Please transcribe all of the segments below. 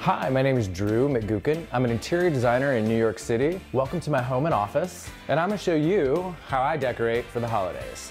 Hi, my name is Drew McGukin. I'm an interior designer in New York City. Welcome to my home and office, and I'm gonna show you how I decorate for the holidays.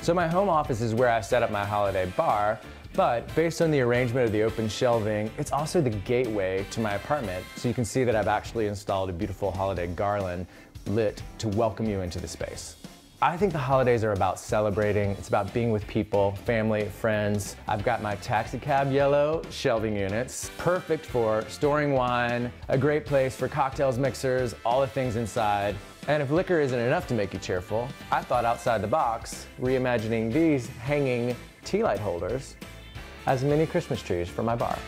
So my home office is where I set up my holiday bar, but based on the arrangement of the open shelving, it's also the gateway to my apartment, so you can see that I've actually installed a beautiful holiday garland lit to welcome you into the space. I think the holidays are about celebrating. It's about being with people, family, friends. I've got my taxicab yellow shelving units, perfect for storing wine, a great place for cocktails, mixers, all the things inside. And if liquor isn't enough to make you cheerful, I thought outside the box, reimagining these hanging tea light holders as mini Christmas trees for my bar.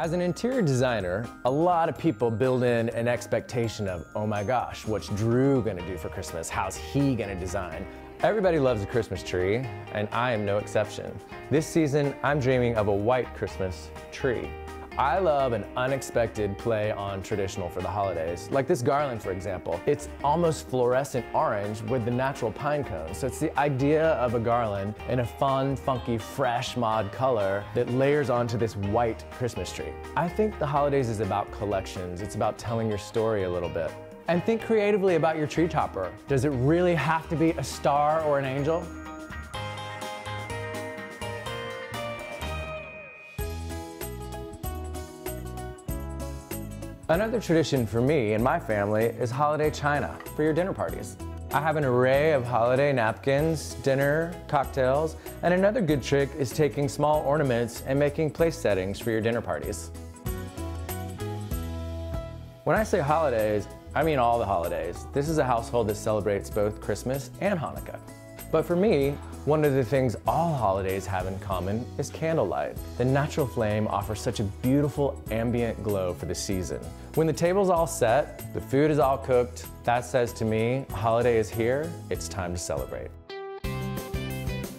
As an interior designer, a lot of people build in an expectation of, oh my gosh, what's Drew gonna do for Christmas? How's he gonna design? Everybody loves a Christmas tree, and I am no exception. This season, I'm dreaming of a white Christmas tree. I love an unexpected play on traditional for the holidays, like this garland, for example. It's almost fluorescent orange with the natural pine cones, so it's the idea of a garland in a fun, funky, fresh mod color that layers onto this white Christmas tree. I think the holidays is about collections. It's about telling your story a little bit. And think creatively about your tree topper. Does it really have to be a star or an angel? Another tradition for me and my family is holiday china for your dinner parties. I have an array of holiday napkins, dinner, cocktails, and another good trick is taking small ornaments and making place settings for your dinner parties. When I say holidays, I mean all the holidays. This is a household that celebrates both Christmas and Hanukkah. But for me, one of the things all holidays have in common is candlelight. The natural flame offers such a beautiful ambient glow for the season. When the table's all set, the food is all cooked, that says to me, holiday is here, it's time to celebrate.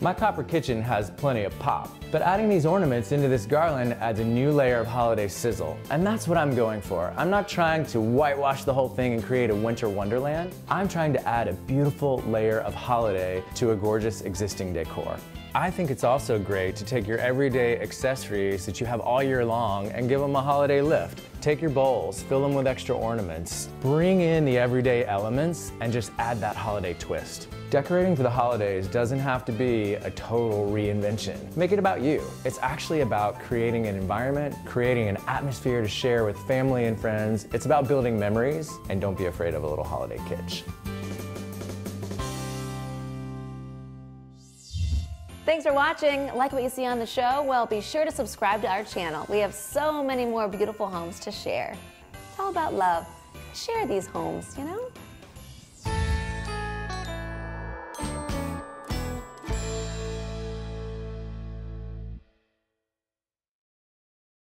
My copper kitchen has plenty of pop, but adding these ornaments into this garland adds a new layer of holiday sizzle, and that's what I'm going for. I'm not trying to whitewash the whole thing and create a winter wonderland. I'm trying to add a beautiful layer of holiday to a gorgeous existing decor. I think it's also great to take your everyday accessories that you have all year long and give them a holiday lift. Take your bowls, fill them with extra ornaments, bring in the everyday elements, and just add that holiday twist. Decorating for the holidays doesn't have to be a total reinvention. Make it about you. It's actually about creating an environment, creating an atmosphere to share with family and friends. It's about building memories, and don't be afraid of a little holiday kitsch. Thanks for watching. Like what you see on the show? Well, be sure to subscribe to our channel. We have so many more beautiful homes to share. It's all about love. Share these homes, you know?